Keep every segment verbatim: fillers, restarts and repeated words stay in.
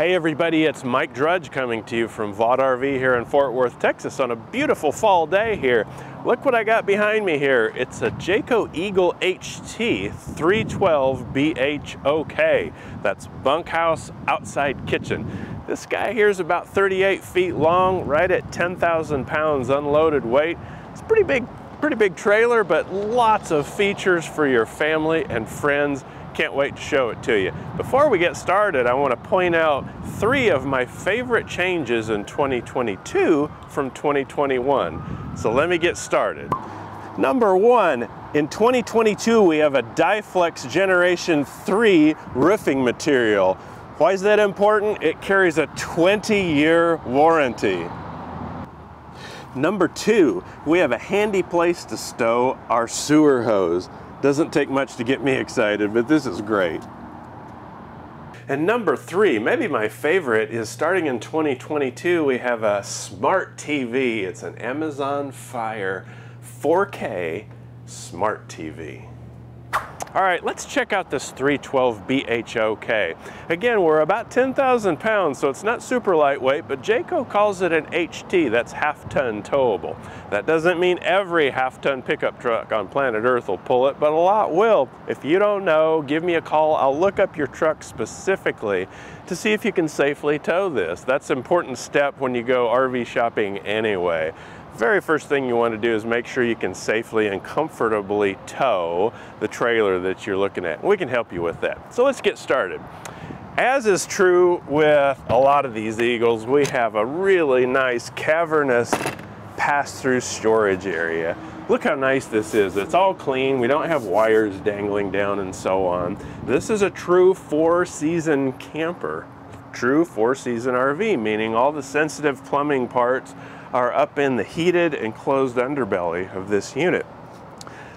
Hey everybody, it's Mike Drudge coming to you from Vogt R V here in Fort Worth, Texas on a beautiful fall day here. Look what I got behind me here. It's a Jayco Eagle H T three twelve B H O K. That's bunkhouse outside kitchen. This guy here is about thirty-eight feet long, right at ten thousand pounds unloaded weight. It's a pretty big, pretty big trailer, but lots of features for your family and friends. Can't wait to show it to you. Before we get started, I want to point out three of my favorite changes in twenty twenty-two from twenty twenty-one. So let me get started. Number one, in twenty twenty-two, we have a Diflex Generation three roofing material. Why is that important? It carries a twenty year warranty. Number two, we have a handy place to stow our sewer hose. Doesn't take much to get me excited, but this is great. And number three, maybe my favorite, is starting in twenty twenty-two, we have a smart T V. It's an Amazon Fire four K smart T V. All right, let's check out this three twelve B H O K. Again, we're about ten thousand pounds, so it's not super lightweight, but Jayco calls it an H T, that's half-ton towable. That doesn't mean every half-ton pickup truck on planet Earth will pull it, but a lot will. If you don't know, give me a call. I'll look up your truck specifically to see if you can safely tow this. That's an important step when you go R V shopping anyway. Very first thing you want to do is make sure you can safely and comfortably tow the trailer that you're looking at. We can help you with that. So let's get started. As is true with a lot of these Eagles, we have a really nice cavernous pass-through storage area. Look how nice this is. It's all clean. We don't have wires dangling down and so on. This is a true four-season camper, true four-season R V, meaning all the sensitive plumbing parts are up in the heated and closed underbelly of this unit.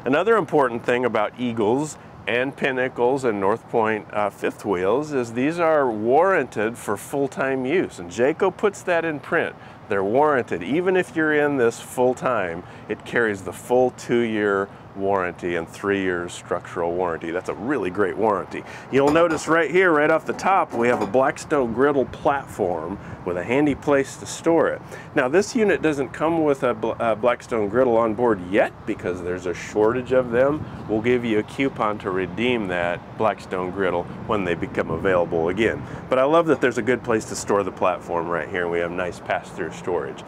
Another important thing about Eagles and Pinnacles and North Point uh, fifth wheels is these are warranted for full-time use, and Jayco puts that in print. They're warranted. Even if you're in this full-time, it carries the full two year warranty and three years structural warranty. That's a really great warranty. You'll notice right here, right off the top, we have a Blackstone griddle platform with a handy place to store it. Now this unit doesn't come with a Blackstone griddle on board yet because there's a shortage of them. We'll give you a coupon to redeem that Blackstone griddle when they become available again. But I love that there's a good place to store the platform right here. We have nice pass-through storage.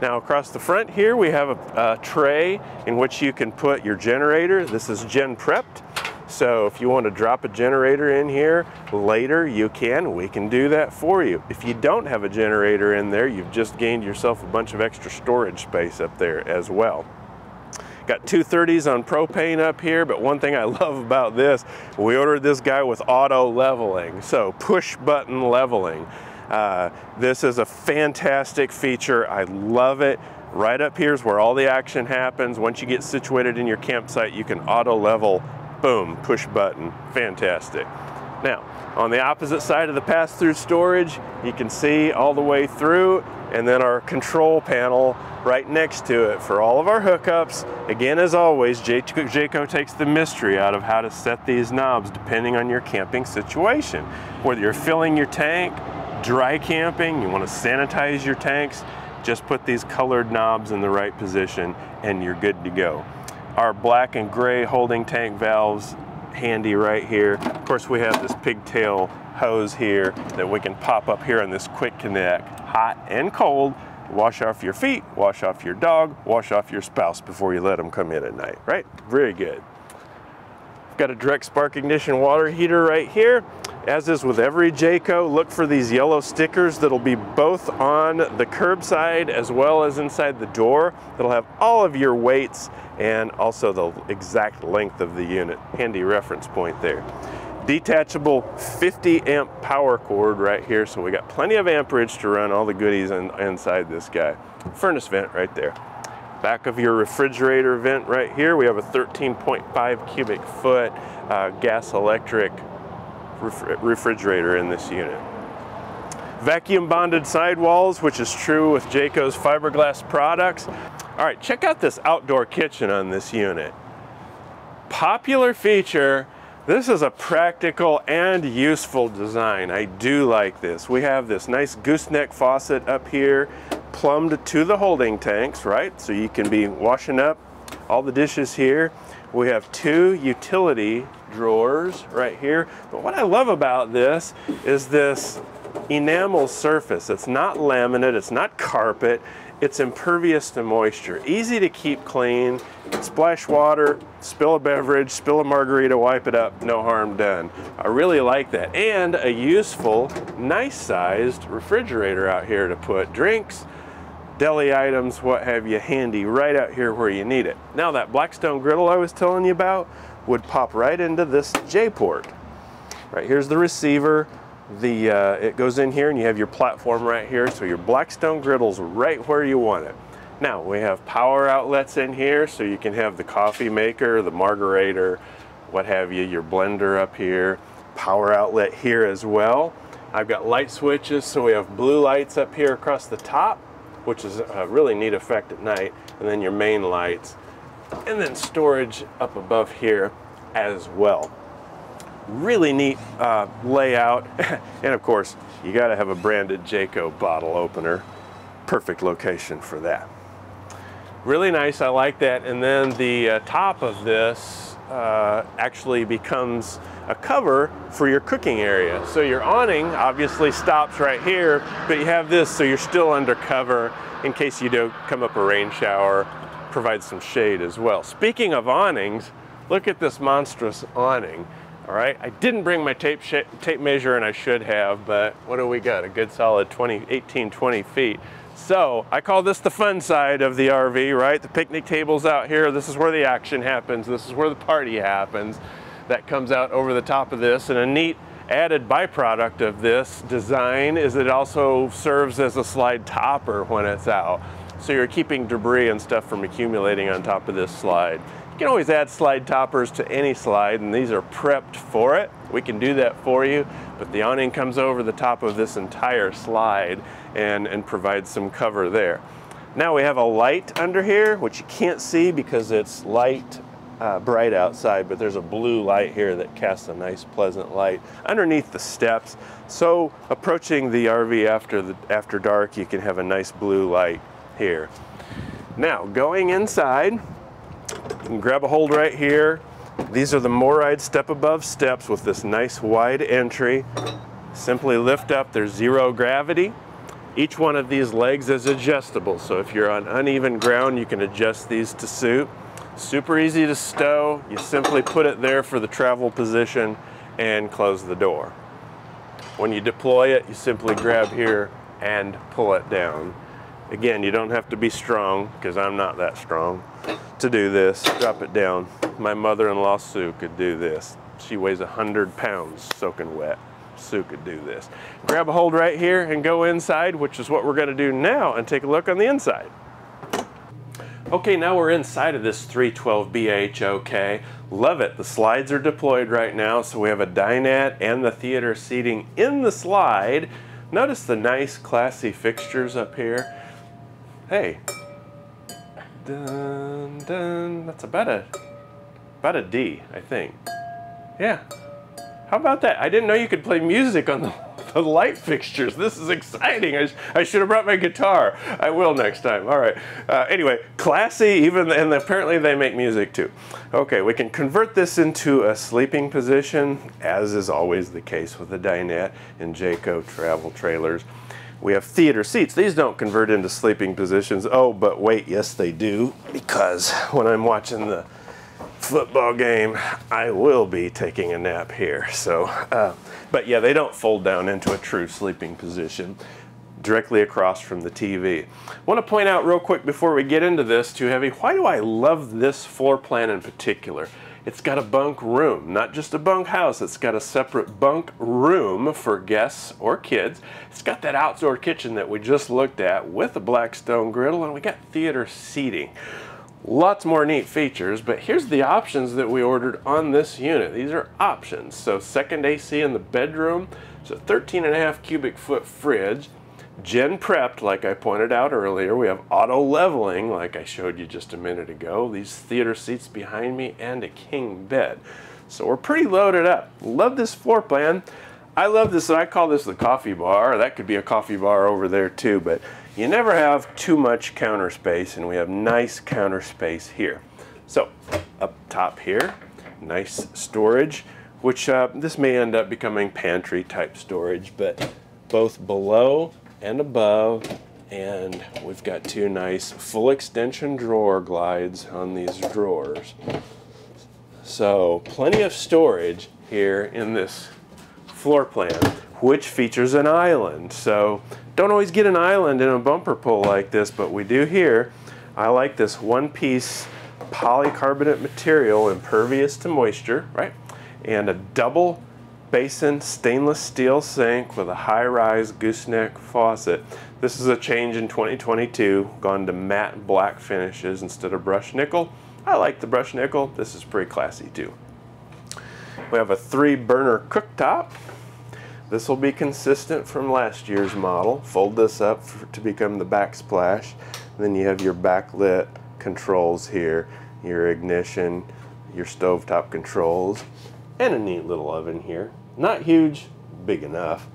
Now across the front here we have a, a tray in which you can put your generator. This is gen prepped, so if you want to drop a generator in here later, you can. We can do that for you. If you don't have a generator in there, you've just gained yourself a bunch of extra storage space up there as well. Got two thirties on propane up here, but one thing I love about this, we ordered this guy with auto leveling, so push button leveling. Uh, this is a fantastic feature. I love it. Right up here is where all the action happens. Once you get situated in your campsite, you can auto level, boom, push button, fantastic. Now, on the opposite side of the pass-through storage, you can see all the way through, and then our control panel right next to it for all of our hookups. Again, as always, Jayco takes the mystery out of how to set these knobs depending on your camping situation. Whether you're filling your tank, dry camping, you want to sanitize your tanks, just put these colored knobs in the right position and you're good to go. Our black and gray holding tank valves, handy right here. Of course, we have this pigtail hose here that we can pop up here on this quick connect, hot and cold. Wash off your feet, wash off your dog, wash off your spouse before you let them come in at night, right? Very good. Got a direct spark ignition water heater right here. As is with every Jayco, look for these yellow stickers that'll be both on the curbside as well as inside the door. That'll have all of your weights and also the exact length of the unit. Handy reference point there. Detachable fifty amp power cord right here, so we got plenty of amperage to run all the goodies in, inside this guy. Furnace vent right there. Back of your refrigerator vent right here, we have a thirteen point five cubic foot uh, gas electric ref refrigerator in this unit. Vacuum bonded sidewalls, which is true with Jayco's fiberglass products. All right, check out this outdoor kitchen on this unit. Popular feature, This is a practical and useful design. I do like this. We have this nice gooseneck faucet up here, plumbed to the holding tanks, right? So you can be washing up all the dishes here. We have two utility drawers right here. But what I love about this is this enamel surface. It's not laminate, it's not carpet. It's impervious to moisture, easy to keep clean, splash water, spill a beverage, spill a margarita, wipe it up, no harm done. I really like that. And a useful, nice-sized refrigerator out here to put drinks, deli items, what have you, handy right out here where you need it. Now that Blackstone griddle I was telling you about would pop right into this J-port. Right, here's the receiver. The, uh, it goes in here and you have your platform right here, so your Blackstone griddle's right where you want it. Now we have power outlets in here, so you can have the coffee maker, the margarator, what have you, your blender up here, power outlet here as well. I've got light switches, so we have blue lights up here across the top, which is a really neat effect at night, and then your main lights, and then storage up above here as well. Really neat uh, layout. And of course, you got to have a branded Jayco bottle opener. Perfect location for that. Really nice, I like that. And then the uh, top of this uh, actually becomes a cover for your cooking area. So your awning obviously stops right here, but you have this so you're still under cover in case you don't come up a rain shower. Provides some shade as well. Speaking of awnings, look at this monstrous awning. All right, I didn't bring my tape tape measure and I should have, but what do we got? A good solid twenty, eighteen, twenty feet. So I call this the fun side of the R V, right? The picnic table's out here. This is where the action happens. This is where the party happens. That comes out over the top of this. And a neat added byproduct of this design is it also serves as a slide topper when it's out. So you're keeping debris and stuff from accumulating on top of this slide. You can always add slide toppers to any slide, and these are prepped for it. We can do that for you, but the awning comes over the top of this entire slide and, and provides some cover there. Now we have a light under here, which you can't see because it's light, uh, bright outside, but there's a blue light here that casts a nice pleasant light underneath the steps. So approaching the R V after, the, after dark, you can have a nice blue light here. Now going inside, you can grab a hold right here. These are the Moride Step Above Steps with this nice wide entry. Simply lift up, there's zero gravity. Each one of these legs is adjustable, so if you're on uneven ground, you can adjust these to suit. Super easy to stow. You simply put it there for the travel position and close the door. When you deploy it, you simply grab here and pull it down. Again, you don't have to be strong, because I'm not that strong, to do this. Drop it down. My mother-in-law, Sue, could do this. She weighs one hundred pounds, soaking wet. Sue could do this. Grab a hold right here and go inside, which is what we're going to do now, and take a look on the inside. Okay, now we're inside of this three twelve B H O K. Love it. The slides are deployed right now, so we have a dinette and the theater seating in the slide. Notice the nice, classy fixtures up here. Hey, dun, dun. That's about a, about a D, I think. Yeah, how about that? I didn't know you could play music on the, the light fixtures. This is exciting. I, sh I should have brought my guitar. I will next time. All right, uh, anyway, classy even, and apparently they make music too. Okay, we can convert this into a sleeping position, as is always the case with the dinette and Jayco travel trailers. We have theater seats. These don't convert into sleeping positions. Oh, but wait, yes they do, because when I'm watching the football game, I will be taking a nap here. So, uh, but yeah, they don't fold down into a true sleeping position directly across from the T V. I want to point out real quick before we get into this too heavy, why do I love this floor plan in particular? It's got a bunk room, not just a bunk house. It's got a separate bunk room for guests or kids. It's got that outdoor kitchen that we just looked at with a Blackstone griddle, and we got theater seating. Lots more neat features, but here's the options that we ordered on this unit. These are options. So second A C in the bedroom, so thirteen and a half cubic foot fridge, gen prepped like I pointed out earlier. We have auto leveling like I showed you just a minute ago, these theater seats behind me, and a king bed. So we're pretty loaded up. Love this floor plan. I love this, and I call this the coffee bar. That could be a coffee bar over there too, but you never have too much counter space, and we have nice counter space here. So up top here, nice storage, which uh, this may end up becoming pantry type storage, but both below and above, and we've got two nice full extension drawer glides on these drawers. So plenty of storage here in this floor plan, which features an island. So don't always get an island in a bumper pull like this, but we do here. I like this one piece polycarbonate material, impervious to moisture, right? And a double basin stainless steel sink with a high-rise gooseneck faucet. This is a change in twenty twenty-two, gone to matte black finishes instead of brushed nickel. I like the brushed nickel. This is pretty classy too. We have a three burner cooktop. This will be consistent from last year's model. Fold this up for, to become the backsplash. Then you have your backlit controls here, your ignition, your stovetop controls, and a neat little oven here. Not huge, big enough.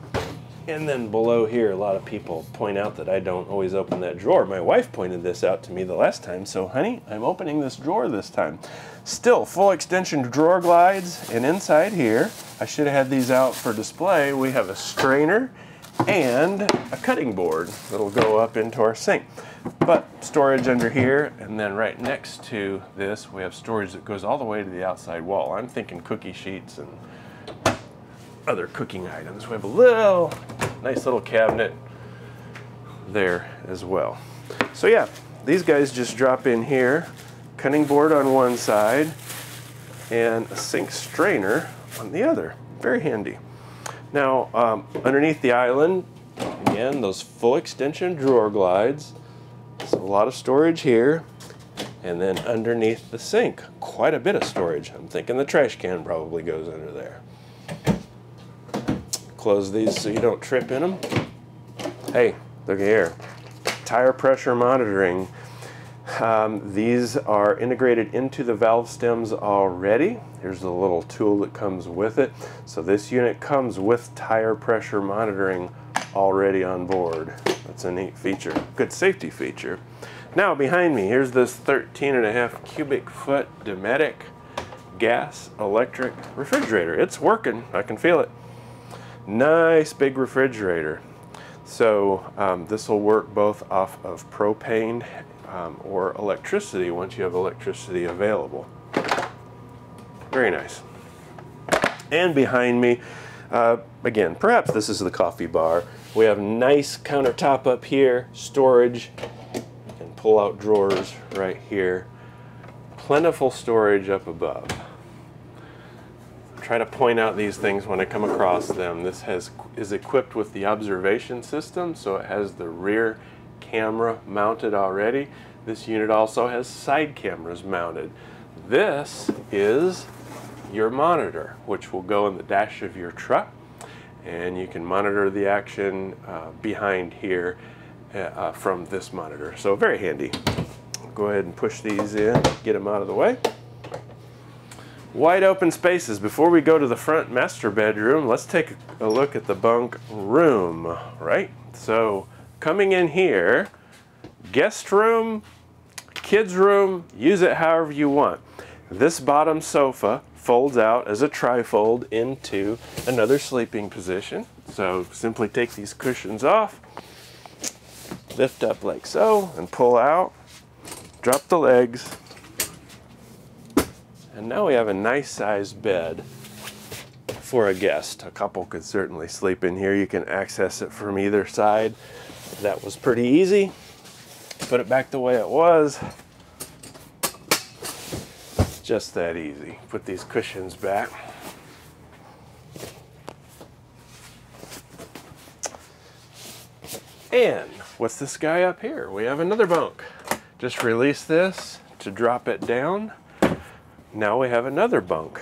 And then below here, a lot of people point out that I don't always open that drawer. My wife pointed this out to me the last time, so honey, I'm opening this drawer this time. Still, full extension drawer glides, and inside here, I should have had these out for display, we have a strainer and a cutting board that'll go up into our sink. But storage under here, and then right next to this, we have storage that goes all the way to the outside wall. I'm thinking cookie sheets and other cooking items. We have a little nice little cabinet there as well. So yeah, these guys just drop in here, cutting board on one side and a sink strainer on the other. Very handy. Now um, underneath the island, again, those full extension drawer glides, so a lot of storage here. And then underneath the sink, quite a bit of storage. I'm thinking the trash can probably goes under there. Close these so you don't trip in them. Hey, look here, tire pressure monitoring. Um, these are integrated into the valve stems already. Here's the little tool that comes with it. So this unit comes with tire pressure monitoring already on board. That's a neat feature, good safety feature. Now behind me, here's this thirteen and a half cubic foot Dometic gas electric refrigerator. It's working, I can feel it. Nice big refrigerator. So um, this will work both off of propane um, or electricity once you have electricity available. Very nice. And behind me, uh, again, perhaps this is the coffee bar. We have nice countertop up here, storage, and pull out drawers right here. Plentiful storage up above. Try to point out these things when I come across them. This has is equipped with the observation system, so it has the rear camera mounted already. This unit also has side cameras mounted. This is your monitor, which will go in the dash of your truck, and you can monitor the action uh, behind here uh, from this monitor. So very handy. Go ahead and push these in, get them out of the way. Wide open spaces. Before we go to the front master bedroom, let's take a look at the bunk room, right? So coming in here, guest room, kids room, use it however you want. This bottom sofa folds out as a trifold into another sleeping position. So simply take these cushions off, lift up like so, and pull out, drop the legs. And now we have a nice sized bed for a guest. A couple could certainly sleep in here. You can access it from either side. That was pretty easy. Put it back the way it was. Just that easy. Put these cushions back. And what's this guy up here? We have another bunk. Just release this to drop it down. Now we have another bunk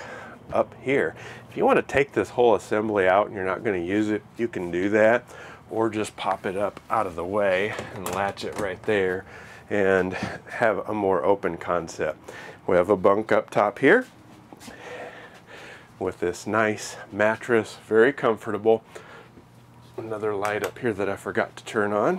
up here. If you want to take this whole assembly out and you're not going to use it, you can do that, or just pop it up out of the way and latch it right there and have a more open concept. We have a bunk up top here. with this nice mattress, very comfortable. Another light up here that I forgot to turn on.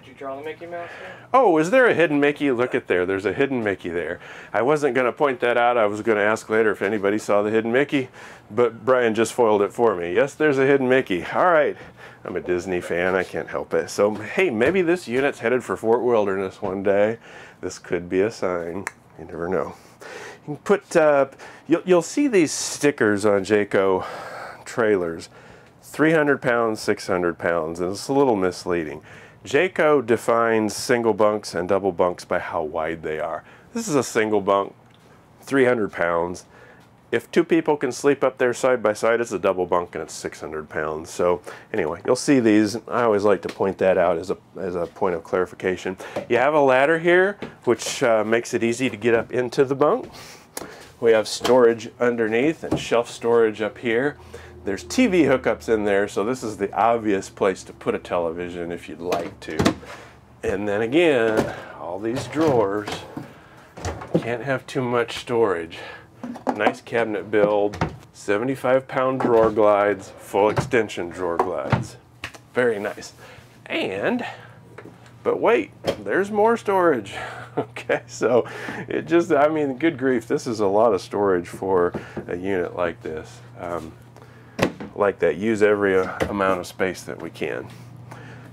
Did you draw the Mickey Mouse here? Oh, is there a hidden Mickey? Look at there, there's a hidden Mickey there. I wasn't gonna point that out. I was gonna ask later if anybody saw the hidden Mickey, but Brian just foiled it for me. Yes, there's a hidden Mickey. All right, I'm a Disney fan, I can't help it. So, hey, maybe this unit's headed for Fort Wilderness one day. This could be a sign, you never know. You can put, uh, you'll, you'll see these stickers on Jayco trailers. three hundred pounds, six hundred pounds, and it's a little misleading. Jayco defines single bunks and double bunks by how wide they are. This is a single bunk, three hundred pounds. If two people can sleep up there side by side, it's a double bunk and it's six hundred pounds. So anyway, you'll see these. I always like to point that out as a, as a point of clarification. You have a ladder here, which uh, makes it easy to get up into the bunk. We have storage underneath and shelf storage up here. There's T V hookups in there, so this is the obvious place to put a television if you'd like to. And then again, all these drawers, can't have too much storage. Nice cabinet build, seventy-five pound drawer glides, full extension drawer glides. Very nice. And, but wait, there's more storage. Okay, so it just, I mean, good grief, this is a lot of storage for a unit like this. Um, like that, use every uh, amount of space that we can.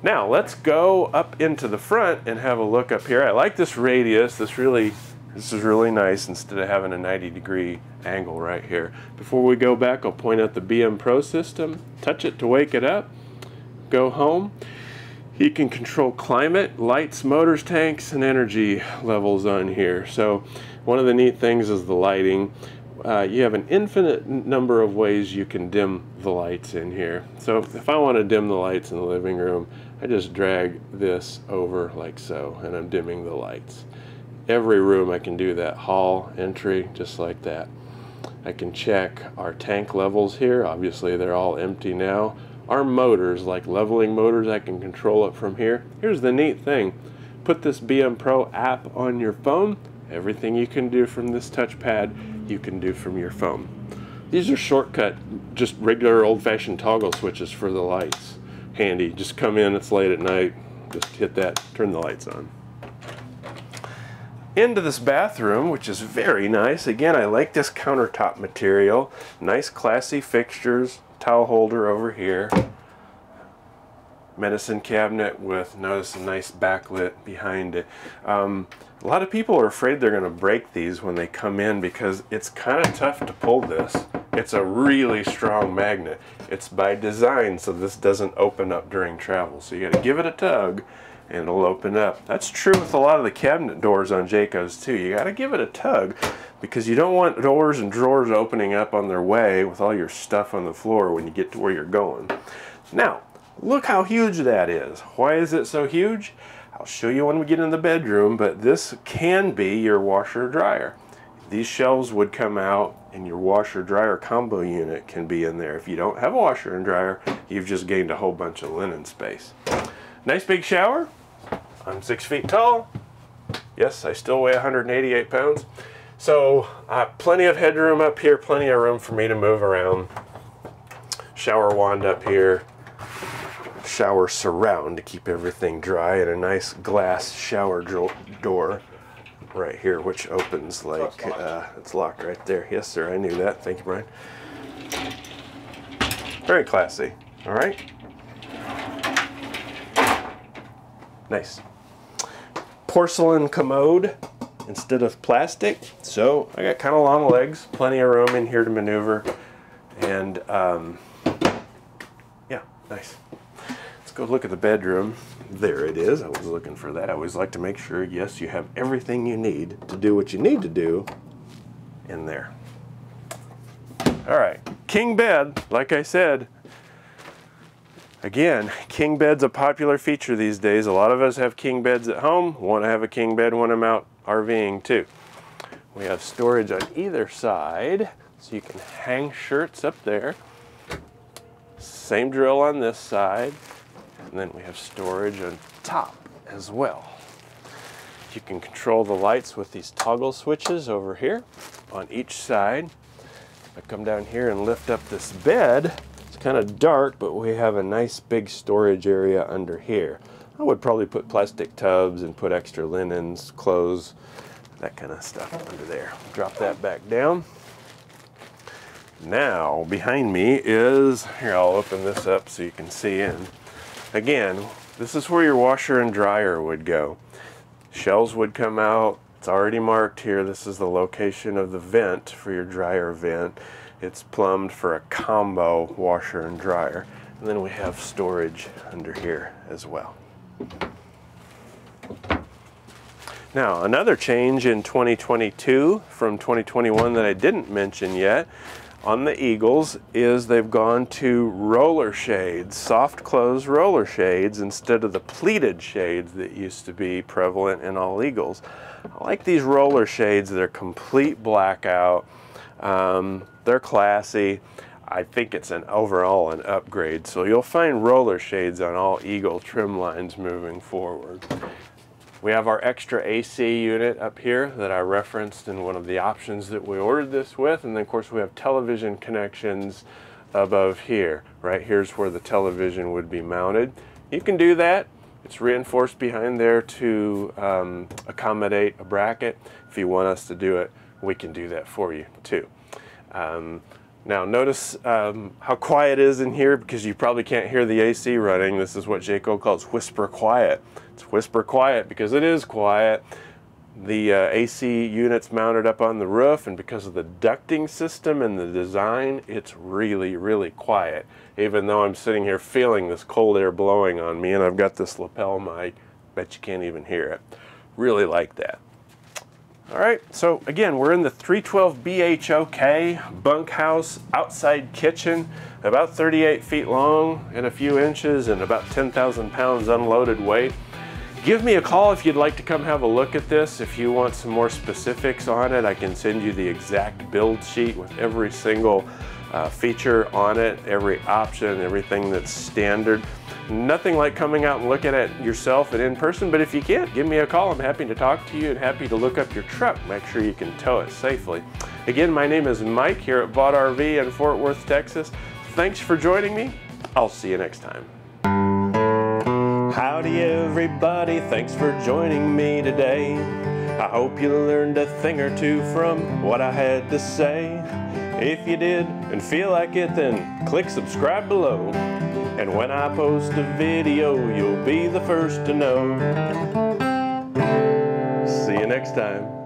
Now let's go up into the front and have a look up here. I like this radius. This really, this is really nice instead of having a ninety degree angle right here. Before we go back, I'll point out the B M Pro system. Touch it to wake it up, go home. You can control climate, lights, motors, tanks, and energy levels on here. So one of the neat things is the lighting. Uh, you have an infinite number of ways you can dim the lights in here. So if I want to dim the lights in the living room, I just drag this over like so, and I'm dimming the lights. Every room I can do that. Hall, entry, just like that. I can check our tank levels here. Obviously they're all empty now. Our motors, like leveling motors, I can control it from here. Here's the neat thing. Put this B M Pro app on your phone. Everything you can do from this touchpad, you can do from your phone. These are shortcut, just regular old-fashioned toggle switches for the lights. Handy, just come in, it's late at night, just hit that, turn the lights on. Into this bathroom, which is very nice. Again, I like this countertop material. Nice classy fixtures, towel holder over here. Medicine cabinet with, notice, a nice backlit behind it. Um, a lot of people are afraid they're going to break these when they come in because it's kind of tough to pull this. It's a really strong magnet. It's by design so this doesn't open up during travel. So you got to give it a tug and it'll open up. That's true with a lot of the cabinet doors on Jayco's too. You got to give it a tug because you don't want doors and drawers opening up on their way with all your stuff on the floor when you get to where you're going. Now, look how huge that is. Why is it so huge? I'll show you when we get in the bedroom, but this can be your washer dryer. These shelves would come out and your washer dryer combo unit can be in there. If you don't have a washer and dryer, you've just gained a whole bunch of linen space. Nice big shower. I'm six feet tall. Yes, I still weigh one hundred eighty-eight pounds. So uh, plenty of headroom up here, plenty of room for me to move around. Shower wand up here. Shower surround to keep everything dry, and a nice glass shower door right here which opens like uh, it's locked right there. Yes sir, I knew that. Thank you, Brian. Very classy. All right, nice porcelain commode instead of plastic, so I got kind of long legs, plenty of room in here to maneuver, and um, yeah, nice. Go look at the bedroom. There it is. I was looking for that. I always like to make sure, yes, you have everything you need to do what you need to do in there. All right, king bed, like I said. Again, king bed's a popular feature these days. A lot of us have king beds at home. Want to have a king bed when I'm out RVing too. We have storage on either side, so you can hang shirts up there. Same drill on this side. And then we have storage on top as well. You can control the lights with these toggle switches over here on each side. I come down here and lift up this bed. It's kind of dark, but we have a nice big storage area under here. I would probably put plastic tubs and put extra linens, clothes, that kind of stuff under there. Drop that back down. Now behind me is, here, I'll open this up so you can see in. Again, this is where your washer and dryer would go. Shelves would come out. It's already marked here. This is the location of the vent for your dryer vent. It's plumbed for a combo washer and dryer. And then we have storage under here as well. Now, another change in twenty twenty-two from twenty twenty-one that I didn't mention yet on the Eagles is they've gone to roller shades, soft close roller shades, instead of the pleated shades that used to be prevalent in all Eagles. I like these roller shades. They're complete blackout. Um, they're classy. I think it's an overall an upgrade. So you'll find roller shades on all Eagle trim lines moving forward. We have our extra A C unit up here that I referenced in one of the options that we ordered this with. And then of course we have television connections above here. Right here's where the television would be mounted. You can do that. It's reinforced behind there to um, accommodate a bracket. If you want us to do it, we can do that for you too. Um, Now notice um, how quiet it is in here, because you probably can't hear the A C running. This is what Jayco calls whisper quiet. It's whisper quiet because it is quiet. The uh, A C unit's mounted up on the roof, and because of the ducting system and the design, it's really, really quiet. Even though I'm sitting here feeling this cold air blowing on me and I've got this lapel mic, bet you can't even hear it. Really like that. All right, so again, we're in the three twelve B H O K bunkhouse outside kitchen, about thirty-eight feet long and a few inches and about ten thousand pounds unloaded weight. Give me a call if you'd like to come have a look at this. If you want some more specifics on it, I can send you the exact build sheet with every single uh, feature on it, every option, everything that's standard. Nothing like coming out and looking at it yourself and in person, but if you can't, give me a call. I'm happy to talk to you and happy to look up your truck, make sure you can tow it safely. Again, my name is Mike here at Vogt R V in Fort Worth, Texas. Thanks for joining me. I'll see you next time. Howdy everybody, thanks for joining me today. I hope you learned a thing or two from what I had to say. If you did and feel like it, then click subscribe below. And when I post a video, you'll be the first to know. See you next time.